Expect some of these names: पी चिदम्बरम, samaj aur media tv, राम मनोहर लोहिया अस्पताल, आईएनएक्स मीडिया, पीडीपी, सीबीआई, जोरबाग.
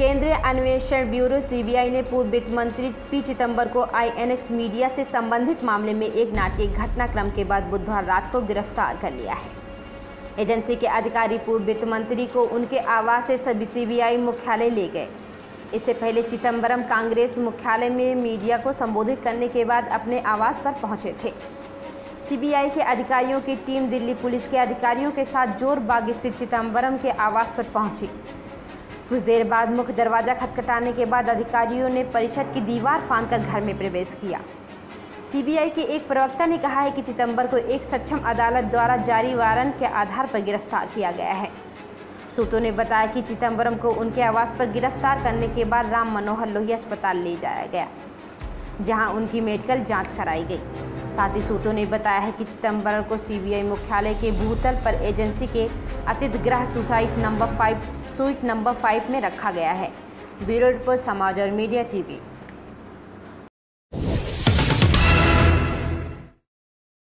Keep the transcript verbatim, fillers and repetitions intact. केंद्रीय अन्वेषण bureau सीबीआई ने पूर्व वित्त मंत्री पी चिदम्बरम को आईएनएक्स मीडिया से संबंधित मामले में एक नाटकीय घटनाक्रम के बाद बुधवार रात को गिरफ्तार कर लिया है। एजेंसी के अधिकारी पूर्व वित्त मंत्री को उनके आवास से सीबीआई मुख्यालय ले गए। इससे पहले चिदम्बरम कांग्रेस मुख्यालय में मीडिया को संबोधित करने के बाद अपने आवास पर पहुंचे थे। सीबीआई के अधिकारियों की टीम दिल्ली पुलिस के अधिकारियों के साथ जोरबाग स्थित चिदम्बरम के आवास पर पहुंची। कुछ देर बाद मुख्य दरवाज़ा खटखटाने के बाद अधिकारियों ने परिषद की दीवार फाँद कर घर में प्रवेश किया। सीबीआई के एक प्रवक्ता ने कहा है कि चिदम्बरम को एक सक्षम अदालत द्वारा जारी वारंट के आधार पर गिरफ्तार किया गया है। सूत्रों ने बताया कि चिदम्बरम को उनके आवास पर गिरफ्तार करने के बाद राम मनोहर लोहिया अस्पताल ले जाया गया, जहां उनकी मेडिकल जांच कराई गई। साथ ही सूत्रों ने बताया है कि चिदम्बरम को सीबीआई मुख्यालय के भूतल पर एजेंसी के अतिथि गृह सुसाइट number five suite number five में रखा गया है। ब्यूरो रिपोर्ट, समाज और मीडिया टीवी।